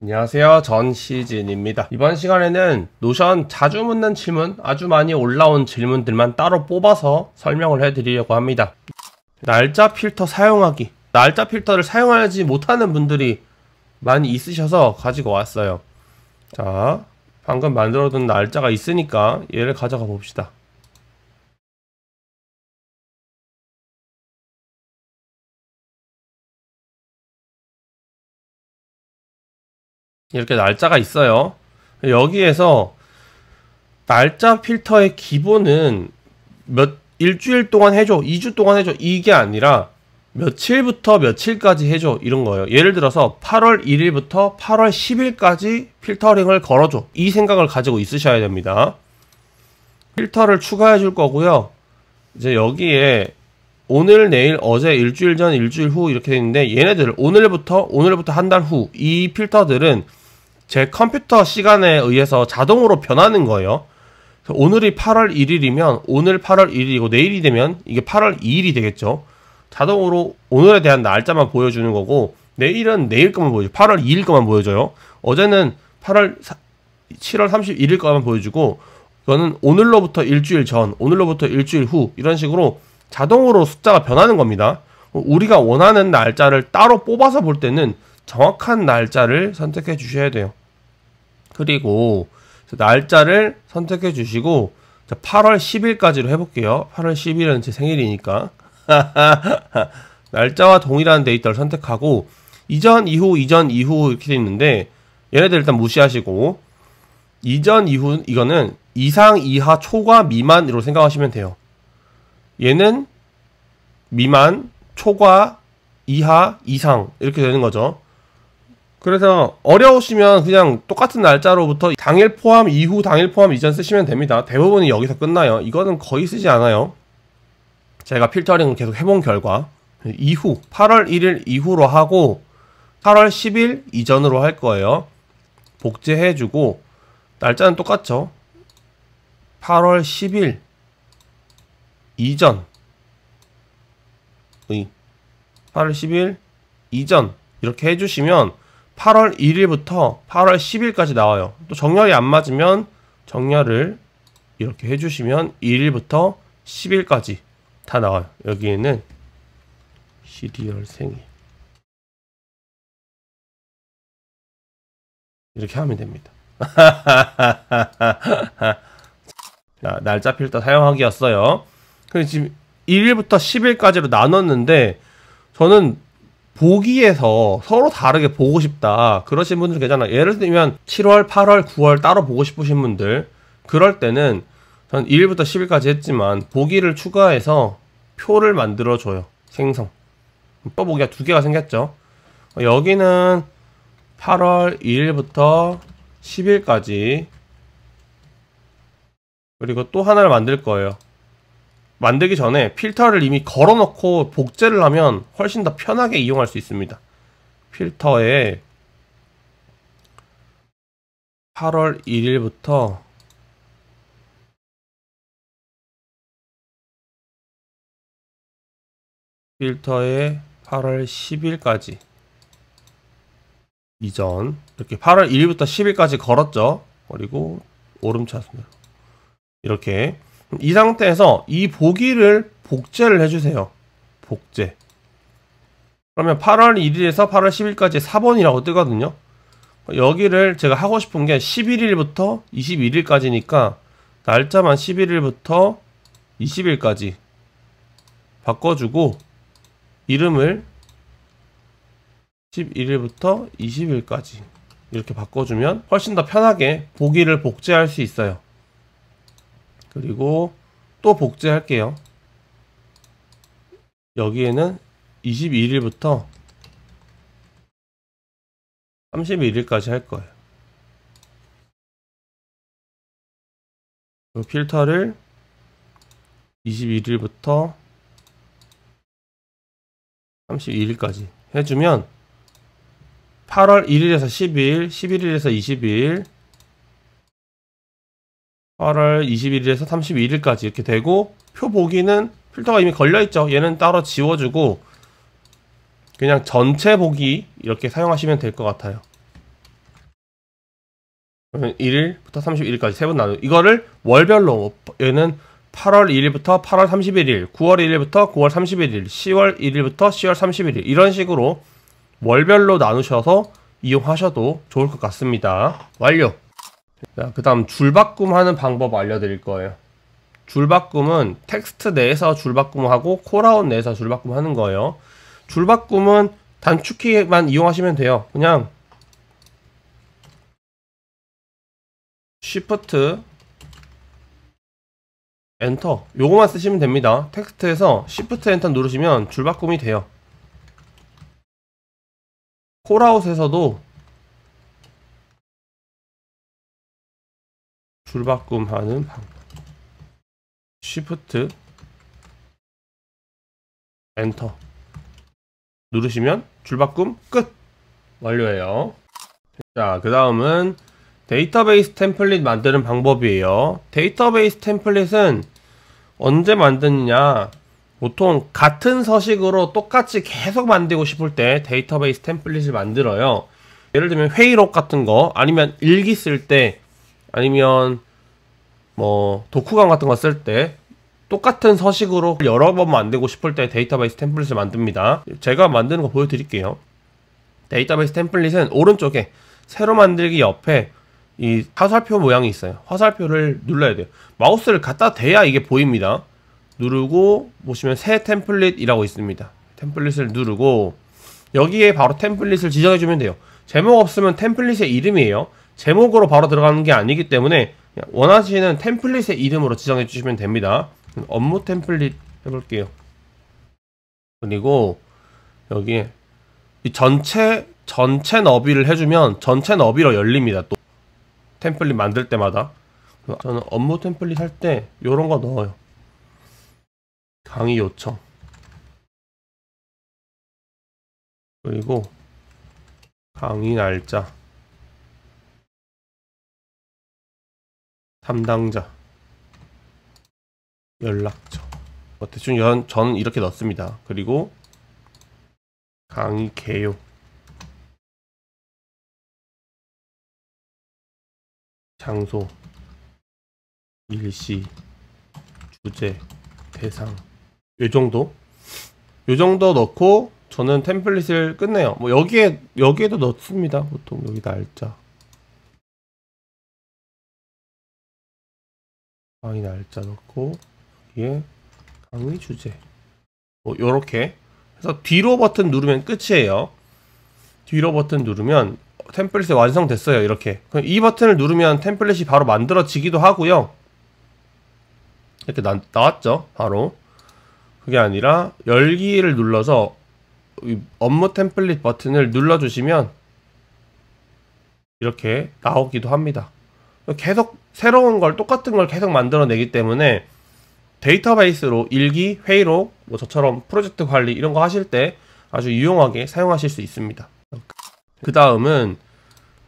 안녕하세요, 전시진입니다. 이번 시간에는 노션 자주 묻는 질문, 아주 많이 올라온 질문들만 따로 뽑아서 설명을 해드리려고 합니다. 날짜 필터 사용하기, 날짜 필터를 사용하지 못하는 분들이 많이 있으셔서 가지고 왔어요. 자, 방금 만들어둔 날짜가 있으니까 얘를 가져가 봅시다. 이렇게 날짜가 있어요. 여기에서 날짜 필터의 기본은 일주일 동안 해줘, 2주 동안 해줘, 이게 아니라 며칠부터 며칠까지 해줘, 이런 거예요. 예를 들어서 8월 1일부터 8월 10일까지 필터링을 걸어줘, 이 생각을 가지고 있으셔야 됩니다. 필터를 추가해 줄 거고요. 이제 여기에 오늘, 내일, 어제, 일주일 전, 일주일 후 이렇게 돼 있는데, 얘네들 오늘부터 한 달 후, 이 필터들은 제 컴퓨터 시간에 의해서 자동으로 변하는 거예요. 오늘이 8월 1일이면 오늘 8월 1일이고, 내일이 되면 이게 8월 2일이 되겠죠. 자동으로 오늘에 대한 날짜만 보여주는 거고, 내일은 내일 것만 보여줘요. 8월 2일 것만 보여줘요. 어제는 7월 31일 것만 보여주고, 이거는 오늘로부터 일주일 전, 오늘로부터 일주일 후, 이런 식으로 자동으로 숫자가 변하는 겁니다. 우리가 원하는 날짜를 따로 뽑아서 볼 때는 정확한 날짜를 선택해 주셔야 돼요. 그리고 날짜를 선택해 주시고 8월 10일까지로 해볼게요. 8월 10일은 제 생일이니까 날짜와 동일한 데이터를 선택하고, 이전, 이후, 이전, 이후 이렇게 돼 있는데 얘네들 일단 무시하시고, 이전, 이후 이거는 이상, 이하, 초과, 미만으로 생각하시면 돼요. 얘는 미만, 초과, 이하, 이상 이렇게 되는 거죠. 그래서 어려우시면 그냥 똑같은 날짜로부터 당일 포함, 이후, 당일 포함, 이전 쓰시면 됩니다. 대부분이 여기서 끝나요. 이거는 거의 쓰지 않아요. 제가 필터링을 계속 해본 결과, 이후, 8월 1일 이후로 하고 8월 10일 이전으로 할 거예요. 복제해주고, 날짜는 똑같죠. 8월 10일 이전, 8월 10일 이전 이렇게 해주시면 8월 1일부터 8월 10일까지 나와요. 또 정렬이 안 맞으면 정렬을 이렇게 해주시면 1일부터 10일까지 다 나와요. 여기에는 시리얼 생일 이렇게 하면 됩니다. 자, 날짜 필터 사용하기였어요. 그래서 지금 1일부터 10일까지로 나눴는데, 저는 보기에서 서로 다르게 보고 싶다 그러신 분들 계잖아. 예를 들면 7월, 8월, 9월 따로 보고 싶으신 분들, 그럴 때는 전 1일부터 10일까지 했지만 보기를 추가해서 표를 만들어줘요. 생성. 또 보기가 두 개가 생겼죠. 여기는 8월 1일부터 10일까지, 그리고 또 하나를 만들 거예요. 만들기 전에 필터를 이미 걸어놓고 복제를 하면 훨씬 더 편하게 이용할 수 있습니다. 필터에 8월 1일부터 8월 10일까지 이전, 이렇게 8월 1일부터 10일까지 걸었죠. 그리고 오름차순으로 이렇게, 이 상태에서 이 보기를 복제를 해주세요. 복제. 그러면 8월 1일에서 8월 10일까지 4번이라고 뜨거든요. 여기를 제가 하고 싶은 게 11일부터 21일까지니까 날짜만 11일부터 20일까지 바꿔주고, 이름을 11일부터 20일까지 이렇게 바꿔주면 훨씬 더 편하게 보기를 복제할 수 있어요. 그리고 또 복제할게요. 여기에는 22일부터 31일까지 할 거예요. 그 필터를 21일부터 31일까지 해주면 8월 1일에서 10일, 11일에서 20일, 8월 21일에서 31일까지 이렇게 되고, 표 보기는 필터가 이미 걸려있죠. 얘는 따로 지워주고 그냥 전체 보기 이렇게 사용하시면 될 것 같아요. 그러면 1일부터 31일까지 세 번 나누고, 이거를 월별로, 얘는 8월 2일부터 8월 31일, 9월 1일부터 9월 31일, 10월 1일부터 10월 31일, 이런 식으로 월별로 나누셔서 이용하셔도 좋을 것 같습니다. 완료! 자, 그 다음 줄바꿈 하는 방법 알려드릴 거예요. 줄바꿈은 텍스트 내에서 줄바꿈하고 콜아웃 내에서 줄바꿈 하는 거예요. 줄바꿈은 단축키만 이용하시면 돼요. 그냥 Shift 엔터, 요거만 쓰시면 됩니다. 텍스트에서 Shift 엔터 누르시면 줄바꿈이 돼요. 콜아웃에서도 줄바꿈 하는 방법, Shift 엔터 누르시면 줄바꿈 끝! 완료예요. 자, 그 다음은 데이터베이스 템플릿 만드는 방법이에요. 데이터베이스 템플릿은 언제 만드느냐, 보통 같은 서식으로 똑같이 계속 만들고 싶을 때 데이터베이스 템플릿을 만들어요. 예를 들면 회의록 같은 거, 아니면 일기 쓸 때, 아니면 뭐 독후감 같은 거 쓸 때 똑같은 서식으로 여러 번 만들고 싶을 때 데이터베이스 템플릿을 만듭니다. 제가 만드는 거 보여드릴게요. 데이터베이스 템플릿은 오른쪽에 새로 만들기 옆에 이 화살표 모양이 있어요. 화살표를 눌러야 돼요. 마우스를 갖다 대야 이게 보입니다. 누르고 보시면 새 템플릿이라고 있습니다. 템플릿을 누르고 여기에 바로 템플릿을 지정해 주면 돼요. 제목 없으면 템플릿의 이름이에요. 제목으로 바로 들어가는 게 아니기 때문에 원하시는 템플릿의 이름으로 지정해 주시면 됩니다. 업무 템플릿 해볼게요. 그리고 여기에 이 전체 너비를 해주면 전체 너비로 열립니다. 또 템플릿 만들 때마다 저는 업무 템플릿 할 때 요런 거 넣어요. 강의 요청, 그리고 강의 날짜, 담당자, 연락처, 뭐 대충 전 이렇게 넣습니다. 그리고 강의 개요, 장소, 일시, 주제, 대상, 요 정도 넣고 저는 템플릿을 끝내요. 뭐 여기에도 넣습니다. 보통 여기 날짜, 강의 날짜 넣고, 여기에 강의 주제, 뭐 요렇게 해서 뒤로 버튼 누르면 끝이에요. 뒤로 버튼 누르면 템플릿이 완성됐어요. 이렇게 그럼 이 버튼을 누르면 템플릿이 바로 만들어지기도 하고요. 이렇게 나왔죠. 바로 그게 아니라 열기를 눌러서 업무 템플릿 버튼을 눌러주시면 이렇게 나오기도 합니다. 계속 새로운 걸, 똑같은 걸 계속 만들어내기 때문에 데이터베이스로 일기, 회의록, 뭐 저처럼 프로젝트 관리 이런 거 하실 때 아주 유용하게 사용하실 수 있습니다. 그 다음은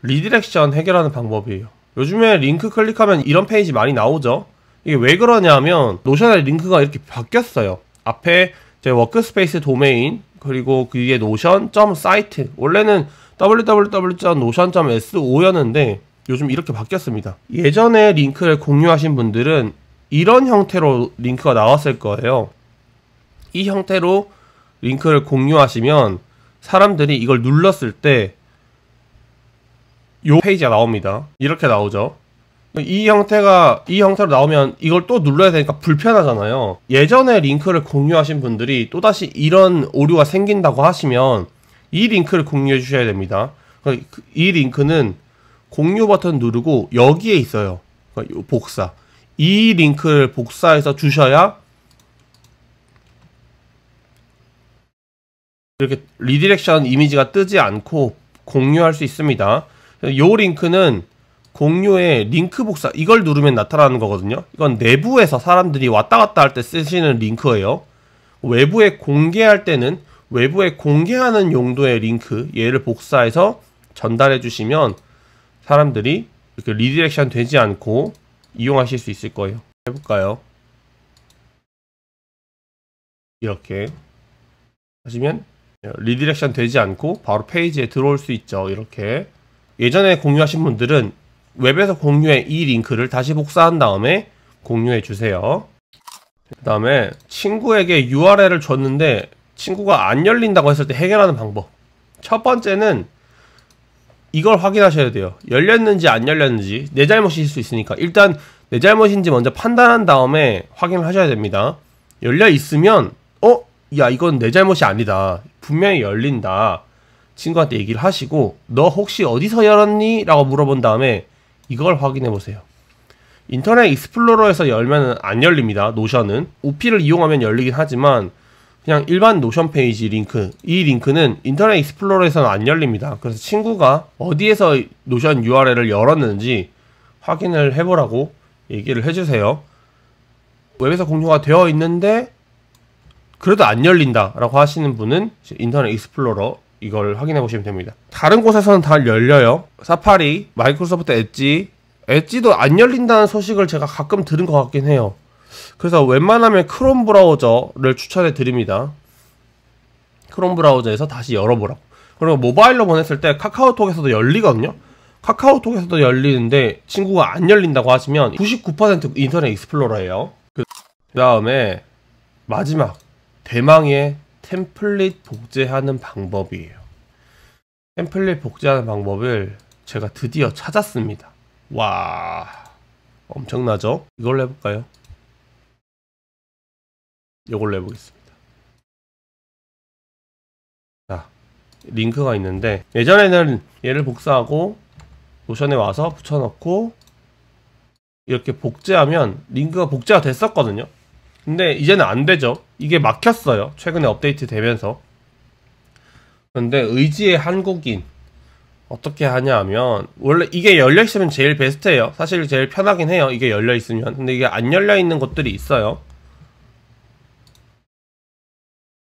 리디렉션 해결하는 방법이에요. 요즘에 링크 클릭하면 이런 페이지 많이 나오죠. 이게 왜 그러냐면 노션의 링크가 이렇게 바뀌었어요. 앞에 제 워크스페이스 도메인, 그리고 그 위에 notion.site, 원래는 www.notion.so였는데 요즘 이렇게 바뀌었습니다. 예전에 링크를 공유하신 분들은 이런 형태로 링크가 나왔을 거예요. 이 형태로 링크를 공유하시면 사람들이 이걸 눌렀을 때 요 페이지가 나옵니다. 이렇게 나오죠. 이 형태로 나오면 이걸 또 눌러야 되니까 불편하잖아요. 예전에 링크를 공유하신 분들이 또다시 이런 오류가 생긴다고 하시면 이 링크를 공유해 주셔야 됩니다. 이 링크는 공유 버튼 누르고 여기에 있어요. 복사. 이 링크를 복사해서 주셔야 이렇게 리디렉션 이미지가 뜨지 않고 공유할 수 있습니다. 요 링크는 공유의 링크 복사, 이걸 누르면 나타나는 거거든요. 이건 내부에서 사람들이 왔다 갔다 할 때 쓰시는 링크예요. 외부에 공개할 때는 외부에 공개하는 용도의 링크, 얘를 복사해서 전달해 주시면 사람들이 이렇게 리디렉션 되지 않고 이용하실 수 있을 거예요. 해볼까요? 이렇게 하시면 리디렉션 되지 않고 바로 페이지에 들어올 수 있죠. 이렇게 예전에 공유하신 분들은 웹에서 공유한 이 링크를 다시 복사한 다음에 공유해 주세요. 그 다음에 친구에게 URL을 줬는데 친구가 안 열린다고 했을 때 해결하는 방법. 첫 번째는 이걸 확인하셔야 돼요. 열렸는지 안 열렸는지. 내 잘못일 수 있으니까 일단 내 잘못인지 먼저 판단한 다음에 확인을 하셔야 됩니다. 열려 있으면 야, 이건 내 잘못이 아니다, 분명히 열린다, 친구한테 얘기를 하시고, 너 혹시 어디서 열었니? 라고 물어본 다음에 이걸 확인해 보세요. 인터넷 익스플로러에서 열면 안 열립니다. 노션은 OP를 이용하면 열리긴 하지만 그냥 일반 노션 페이지 링크, 이 링크는 인터넷 익스플로러에서는 안 열립니다. 그래서 친구가 어디에서 노션 URL을 열었는지 확인을 해보라고 얘기를 해주세요. 웹에서 공유가 되어 있는데 그래도 안 열린다 라고 하시는 분은 인터넷 익스플로러 이걸 확인해 보시면 됩니다. 다른 곳에서는 다 열려요. 사파리, 마이크로소프트 엣지, 엣지도 안 열린다는 소식을 제가 가끔 들은 것 같긴 해요. 그래서 웬만하면 크롬 브라우저를 추천해 드립니다. 크롬 브라우저에서 다시 열어보라고. 그리고 모바일로 보냈을 때 카카오톡에서도 열리거든요. 카카오톡에서도 열리는데 친구가 안 열린다고 하시면 99% 인터넷 익스플로러예요. 그 다음에 마지막, 대망의 템플릿 복제하는 방법이에요. 템플릿 복제하는 방법을 제가 드디어 찾았습니다. 와, 엄청나죠? 이걸로 해볼까요? 이걸로 해보겠습니다. 자, 링크가 있는데 예전에는 얘를 복사하고 노션에 와서 붙여넣고 이렇게 복제하면 링크가 복제가 됐었거든요. 근데 이제는 안 되죠. 이게 막혔어요, 최근에 업데이트 되면서. 근데 의지의 한국인, 어떻게 하냐 하면, 원래 이게 열려있으면 제일 베스트예요. 사실 제일 편하긴 해요, 이게 열려있으면. 근데 이게 안 열려있는 것들이 있어요.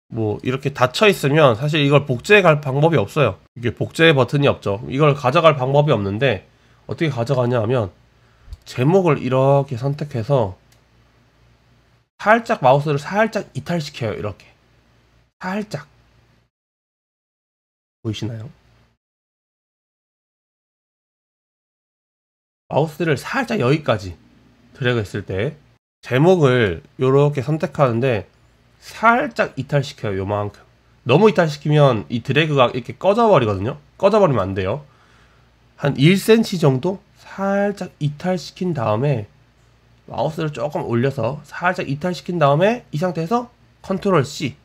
뭐 이렇게 닫혀있으면 사실 이걸 복제해 갈 방법이 없어요. 이게 복제 버튼이 없죠. 이걸 가져갈 방법이 없는데 어떻게 가져가냐 하면, 제목을 이렇게 선택해서 살짝 마우스를 살짝 이탈시켜요. 이렇게 살짝, 보이시나요? 마우스를 살짝 여기까지 드래그 했을 때 제목을 이렇게 선택하는데 살짝 이탈시켜요. 요만큼. 너무 이탈시키면 이 드래그가 이렇게 꺼져버리거든요. 꺼져버리면 안 돼요. 한 1cm 정도 살짝 이탈시킨 다음에 마우스를 조금 올려서 살짝 이탈시킨 다음에 이 상태에서 컨트롤 C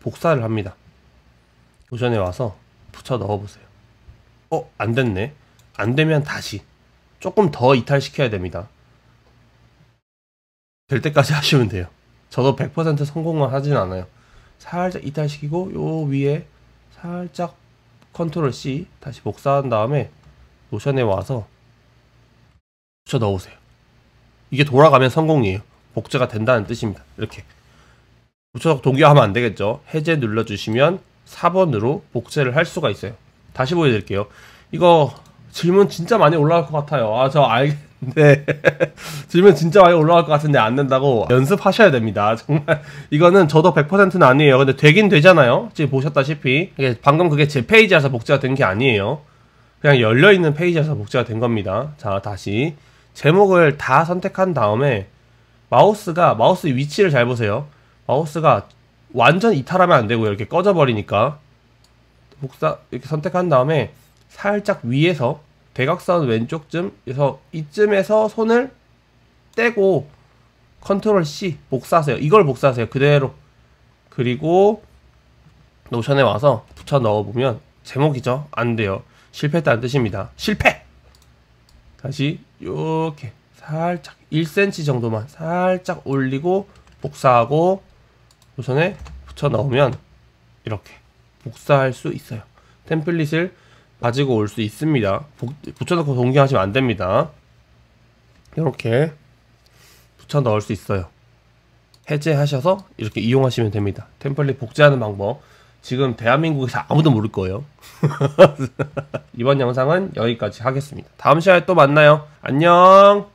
복사를 합니다. 노션에 와서 붙여 넣어보세요. 안됐네. 안되면 다시 조금 더 이탈시켜야 됩니다. 될 때까지 하시면 돼요. 저도 100% 성공만 하진 않아요. 살짝 이탈시키고 요 위에 살짝 컨트롤 C 다시 복사한 다음에 노션에 와서 붙여 넣어보세요. 이게 돌아가면 성공이에요. 복제가 된다는 뜻입니다. 이렇게 붙여서 동기화하면 안 되겠죠. 해제 눌러주시면 4번으로 복제를 할 수가 있어요. 다시 보여드릴게요. 이거 질문 진짜 많이 올라갈 것 같아요. 저 알겠는데 질문 진짜 많이 올라갈 것 같은데 안 된다고 연습하셔야 됩니다. 정말 이거는 저도 100%는 아니에요. 근데 되긴 되잖아요. 지금 보셨다시피 방금 그게 제 페이지에서 복제가 된 게 아니에요. 그냥 열려있는 페이지에서 복제가 된 겁니다. 자, 다시 제목을 다 선택한 다음에 마우스 위치를 잘 보세요. 마우스가 완전 이탈하면 안 되고 이렇게 꺼져버리니까 복사 이렇게 선택한 다음에 살짝 위에서 대각선 왼쪽쯤에서 이쯤에서 손을 떼고 컨트롤 C 복사하세요. 이걸 복사하세요, 그대로. 그리고 노션에 와서 붙여 넣어보면 제목이죠. 안 돼요. 실패했다는 뜻입니다. 실패! 다시 이렇게 살짝 1cm 정도만 살짝 올리고 복사하고 노션에 붙여 넣으면 이렇게 복사할 수 있어요. 템플릿을 가지고 올 수 있습니다. 붙여넣고 동기화하시면 안 됩니다. 이렇게 붙여 넣을 수 있어요. 해제하셔서 이렇게 이용하시면 됩니다. 템플릿 복제하는 방법, 지금 대한민국에서 아무도 모를 거예요. 이번 영상은 여기까지 하겠습니다. 다음 시간에 또 만나요. 안녕.